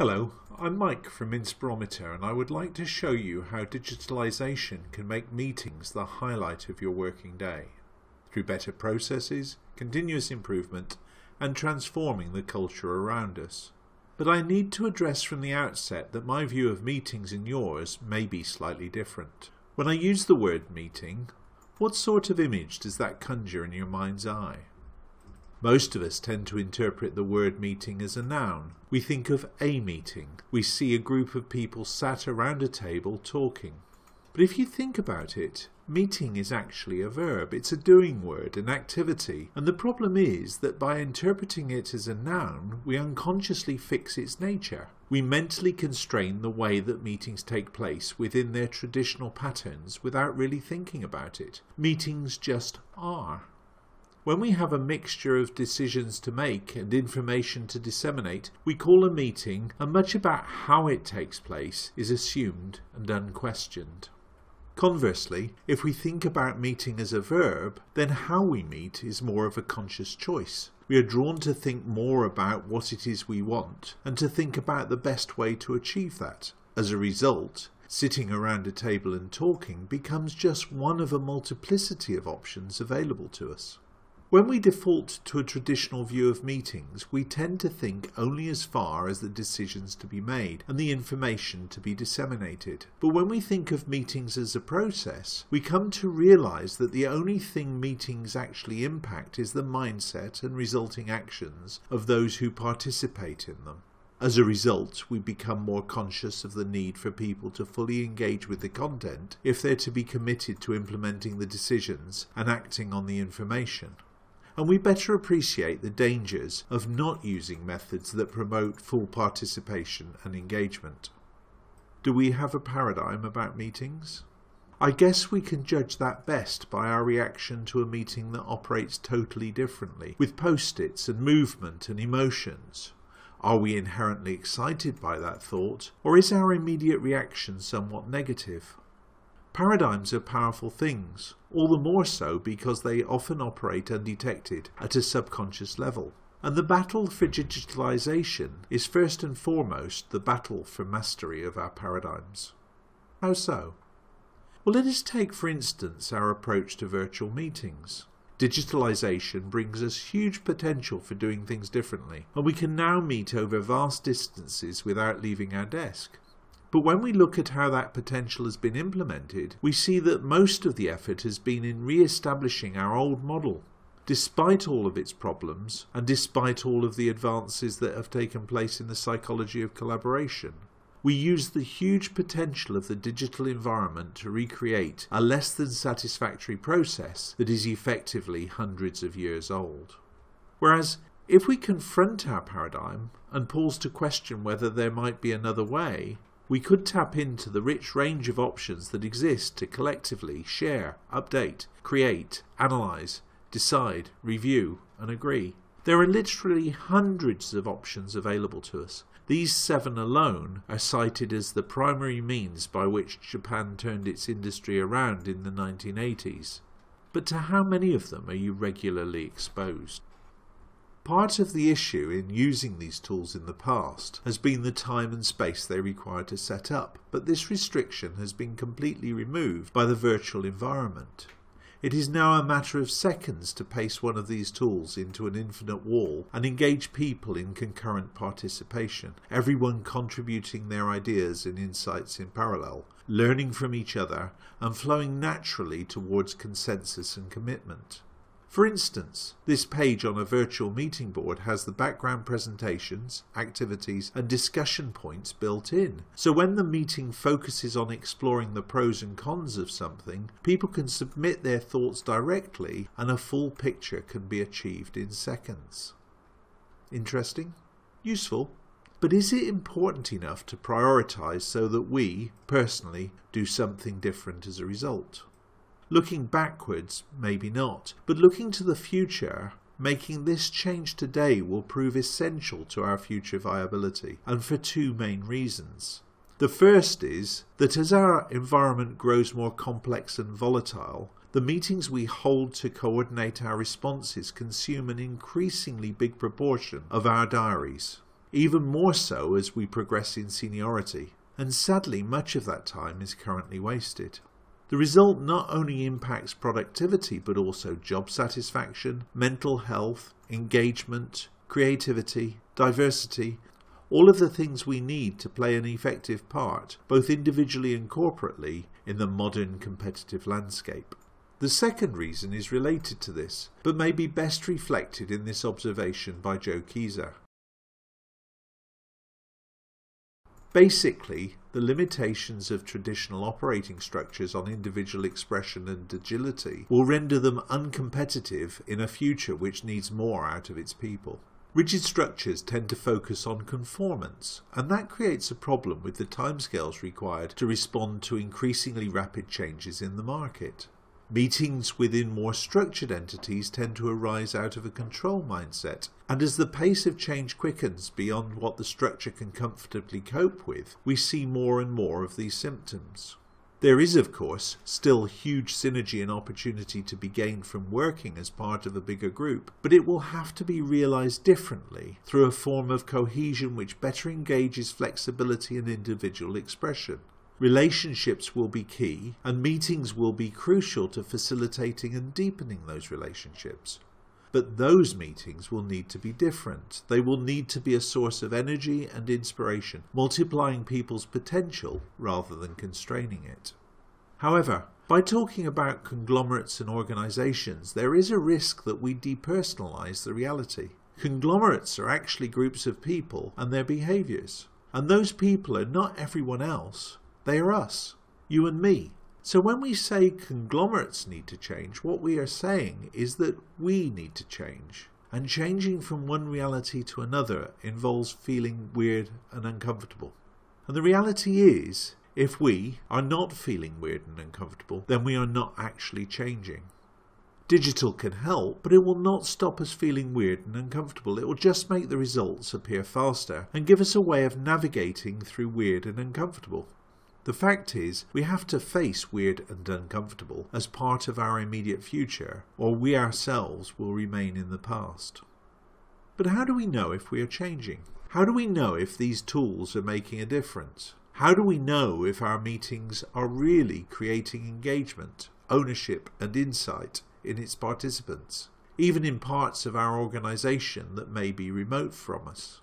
Hello, I'm Mike from Inspirometer and I would like to show you how digitalization can make meetings the highlight of your working day through better processes, continuous improvement and transforming the culture around us. But I need to address from the outset that my view of meetings and yours may be slightly different. When I use the word meeting, what sort of image does that conjure in your mind's eye? Most of us tend to interpret the word meeting as a noun. We think of a meeting. We see a group of people sat around a table talking. But if you think about it, meeting is actually a verb. It's a doing word, an activity. And the problem is that by interpreting it as a noun, we unconsciously fix its nature. We mentally constrain the way that meetings take place within their traditional patterns without really thinking about it. Meetings just are. When we have a mixture of decisions to make and information to disseminate, we call a meeting, and much about how it takes place is assumed and unquestioned. Conversely, if we think about meeting as a verb, then how we meet is more of a conscious choice. We are drawn to think more about what it is we want and to think about the best way to achieve that. As a result, sitting around a table and talking becomes just one of a multiplicity of options available to us. When we default to a traditional view of meetings, we tend to think only as far as the decisions to be made and the information to be disseminated. But when we think of meetings as a process, we come to realize that the only thing meetings actually impact is the mindset and resulting actions of those who participate in them. As a result, we become more conscious of the need for people to fully engage with the content if they're to be committed to implementing the decisions and acting on the information. And we better appreciate the dangers of not using methods that promote full participation and engagement. Do we have a paradigm about meetings? I guess we can judge that best by our reaction to a meeting that operates totally differently, with post-its and movement and emotions. Are we inherently excited by that thought, or is our immediate reaction somewhat negative? Paradigms are powerful things, all the more so because they often operate undetected at a subconscious level. And the battle for digitalization is first and foremost the battle for mastery of our paradigms. How so? Well, let us take, for instance, our approach to virtual meetings. Digitalization brings us huge potential for doing things differently, and we can now meet over vast distances without leaving our desk. But when we look at how that potential has been implemented, we see that most of the effort has been in re-establishing our old model. Despite all of its problems, and despite all of the advances that have taken place in the psychology of collaboration, we use the huge potential of the digital environment to recreate a less than satisfactory process that is effectively hundreds of years old. Whereas, if we confront our paradigm and pause to question whether there might be another way, we could tap into the rich range of options that exist to collectively share, update, create, analyze, decide, review, and agree. There are literally hundreds of options available to us. These 7 alone are cited as the primary means by which Japan turned its industry around in the 1980s. But to how many of them are you regularly exposed? Part of the issue in using these tools in the past has been the time and space they require to set up, but this restriction has been completely removed by the virtual environment. It is now a matter of seconds to paste one of these tools into an infinite wall and engage people in concurrent participation, everyone contributing their ideas and insights in parallel, learning from each other and flowing naturally towards consensus and commitment. For instance, this page on a virtual meeting board has the background presentations, activities and discussion points built in. So when the meeting focuses on exploring the pros and cons of something, people can submit their thoughts directly and a full picture can be achieved in seconds. Interesting? Useful? But is it important enough to prioritize so that we, personally, do something different as a result? Looking backwards, maybe not, but looking to the future, making this change today will prove essential to our future viability, and for 2 main reasons. The first is that as our environment grows more complex and volatile, the meetings we hold to coordinate our responses consume an increasingly big proportion of our diaries. even more so as we progress in seniority, and sadly much of that time is currently wasted. The result not only impacts productivity but also job satisfaction, mental health, engagement, creativity, diversity, all of the things we need to play an effective part, both individually and corporately, in the modern competitive landscape. The second reason is related to this, but may be best reflected in this observation by Joe Kieser. Basically, the limitations of traditional operating structures on individual expression and agility will render them uncompetitive in a future which needs more out of its people. Rigid structures tend to focus on conformance, and that creates a problem with the timescales required to respond to increasingly rapid changes in the market. Meetings within more structured entities tend to arise out of a control mindset, and as the pace of change quickens beyond what the structure can comfortably cope with, we see more and more of these symptoms. There is, of course, still huge synergy and opportunity to be gained from working as part of a bigger group, but it will have to be realized differently through a form of cohesion which better engages flexibility and individual expression. Relationships will be key, and meetings will be crucial to facilitating and deepening those relationships. But those meetings will need to be different. They will need to be a source of energy and inspiration, multiplying people's potential rather than constraining it. However, by talking about conglomerates and organizations, there is a risk that we depersonalize the reality. Conglomerates are actually groups of people and their behaviors. And those people are not everyone else. They are us, you and me. So when we say conglomerates need to change, what we are saying is that we need to change. And changing from one reality to another involves feeling weird and uncomfortable. And the reality is, if we are not feeling weird and uncomfortable, then we are not actually changing. Digital can help, but it will not stop us feeling weird and uncomfortable. It will just make the results appear faster and give us a way of navigating through weird and uncomfortable. The fact is, we have to face weird and uncomfortable as part of our immediate future, or we ourselves will remain in the past. But how do we know if we are changing? How do we know if these tools are making a difference? How do we know if our meetings are really creating engagement, ownership, and insight in its participants, even in parts of our organization that may be remote from us?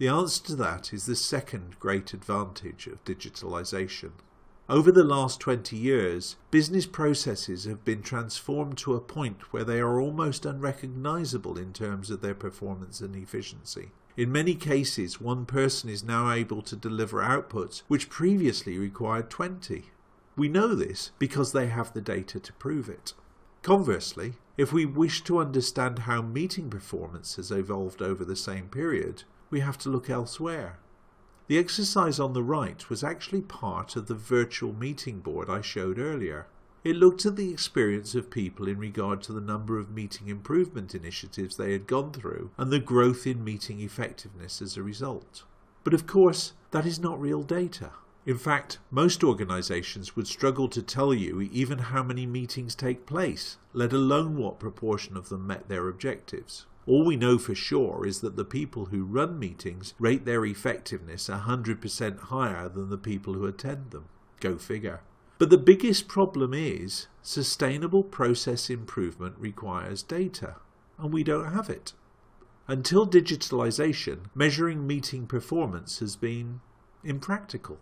The answer to that is the second great advantage of digitalization. Over the last 20 years, business processes have been transformed to a point where they are almost unrecognizable in terms of their performance and efficiency. In many cases, one person is now able to deliver outputs which previously required 20. We know this because they have the data to prove it. Conversely, if we wish to understand how meeting performance has evolved over the same period, we have to look elsewhere. The exercise on the right was actually part of the virtual meeting board I showed earlier. It looked at the experience of people in regard to the number of meeting improvement initiatives they had gone through and the growth in meeting effectiveness as a result. But of course, that is not real data. In fact, most organizations would struggle to tell you even how many meetings take place, let alone what proportion of them met their objectives. All we know for sure is that the people who run meetings rate their effectiveness 100% higher than the people who attend them. Go figure. But the biggest problem is sustainable process improvement requires data, and we don't have it. Until digitalization, measuring meeting performance has been impractical.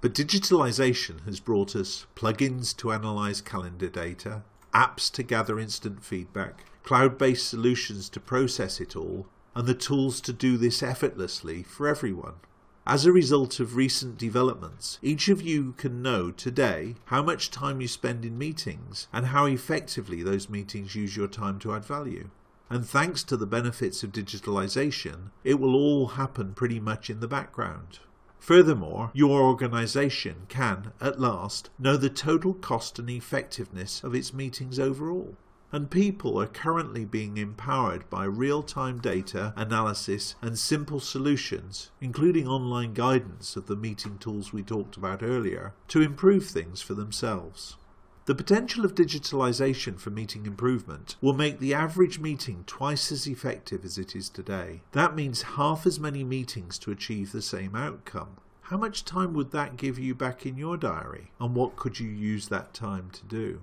But digitalization has brought us plugins to analyze calendar data, apps to gather instant feedback, cloud-based solutions to process it all, and the tools to do this effortlessly for everyone. As a result of recent developments, each of you can know today how much time you spend in meetings and how effectively those meetings use your time to add value. And thanks to the benefits of digitalization, it will all happen pretty much in the background. Furthermore, your organization can, at last, know the total cost and effectiveness of its meetings overall. And people are currently being empowered by real-time data analysis and simple solutions, including online guidance of the meeting tools we talked about earlier, to improve things for themselves. The potential of digitalization for meeting improvement will make the average meeting twice as effective as it is today. That means half as many meetings to achieve the same outcome. How much time would that give you back in your diary, and what could you use that time to do?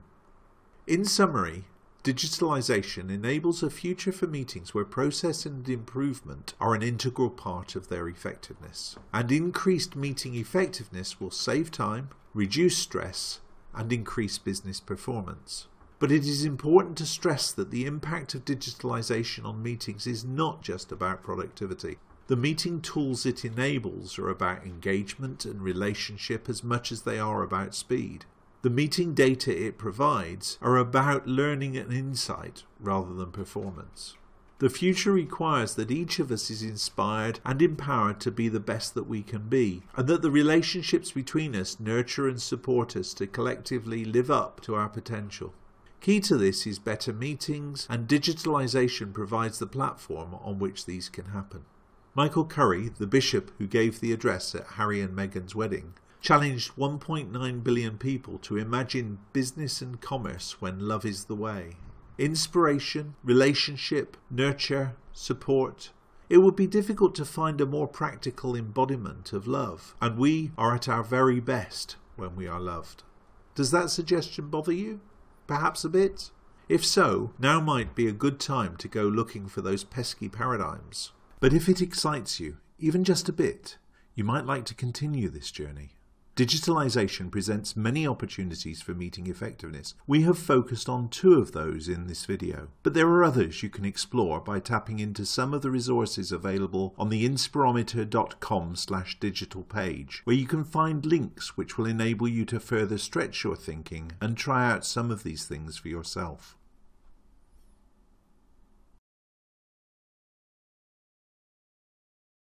In summary, digitalization enables a future for meetings where process and improvement are an integral part of their effectiveness. And increased meeting effectiveness will save time, reduce stress, and increase business performance. But it is important to stress that the impact of digitalization on meetings is not just about productivity. The meeting tools it enables are about engagement and relationship as much as they are about speed. The meeting data it provides are about learning and insight rather than performance. The future requires that each of us is inspired and empowered to be the best that we can be, and that the relationships between us nurture and support us to collectively live up to our potential. Key to this is better meetings, and digitalization provides the platform on which these can happen. Michael Curry, the bishop who gave the address at Harry and Meghan's wedding, challenged 1.9 billion people to imagine business and commerce when love is the way. Inspiration, relationship, nurture, support. It would be difficult to find a more practical embodiment of love, and we are at our very best when we are loved. Does that suggestion bother you? Perhaps a bit? If so, now might be a good time to go looking for those pesky paradigms. But if it excites you, even just a bit, you might like to continue this journey. Digitalization presents many opportunities for meeting effectiveness. We have focused on two of those in this video, but there are others you can explore by tapping into some of the resources available on the inspirometer.com/digital page, where you can find links which will enable you to further stretch your thinking and try out some of these things for yourself.